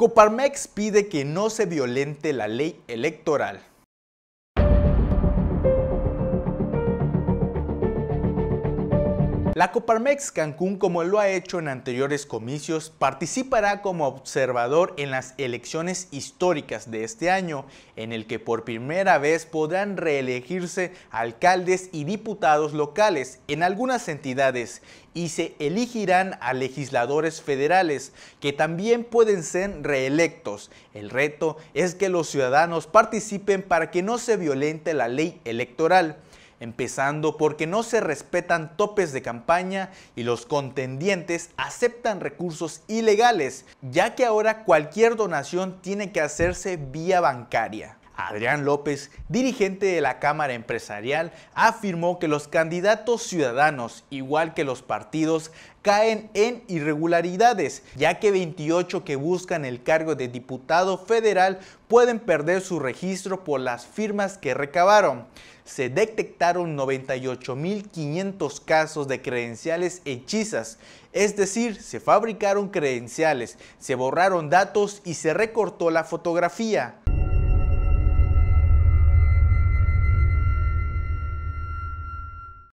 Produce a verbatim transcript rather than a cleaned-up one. Coparmex pide que no se violente la ley electoral. La Coparmex Cancún, como lo ha hecho en anteriores comicios, participará como observador en las elecciones históricas de este año, en el que por primera vez podrán reelegirse alcaldes y diputados locales en algunas entidades y se elegirán a legisladores federales, que también pueden ser reelectos. El reto es que los ciudadanos participen para que no se violente la ley electoral, empezando porque no se respetan topes de campaña y los contendientes aceptan recursos ilegales, ya que ahora cualquier donación tiene que hacerse vía bancaria. Adrián López, dirigente de la Cámara Empresarial, afirmó que los candidatos ciudadanos, igual que los partidos, caen en irregularidades, ya que veintiocho que buscan el cargo de diputado federal pueden perder su registro por las firmas que recabaron. Se detectaron noventa y ocho mil quinientos casos de credenciales hechizas, es decir, se fabricaron credenciales, se borraron datos y se recortó la fotografía.